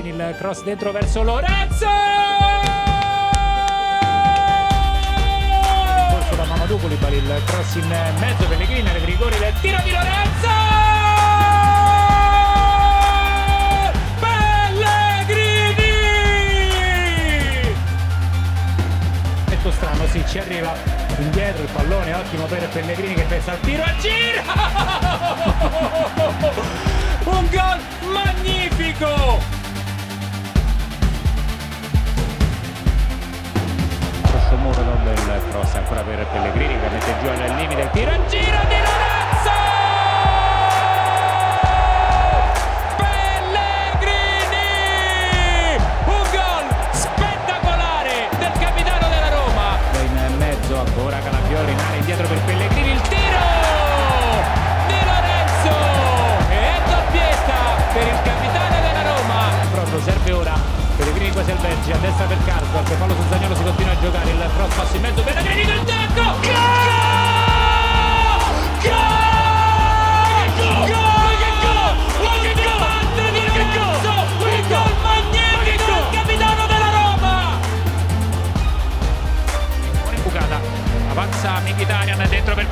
Pellegrini, il cross dentro verso Lorenzo! Corso da Mamaduboli per il cross in mezzo, Pellegrini al rigore, il tiro di Lorenzo! Strano, sì, ci arriva indietro il pallone, ottimo per Pellegrini che pensa al tiro, a giro! Un gol magnifico! Questo muro da un bel cross ancora per Pellegrini che mette giù al limite il tiro, a giro di Lorenzo! Dietro per Pellegrini, il tiro di Lorenzo e doppietta per il capitano della Roma. Proprio serve ora Pellegrini qua Salvezzi, a destra per Carpo, al Paolo sul Zagnolo si continua a giocare, il cross passo in mezzo, Pellegrini del tacco, Mikitalian dentro per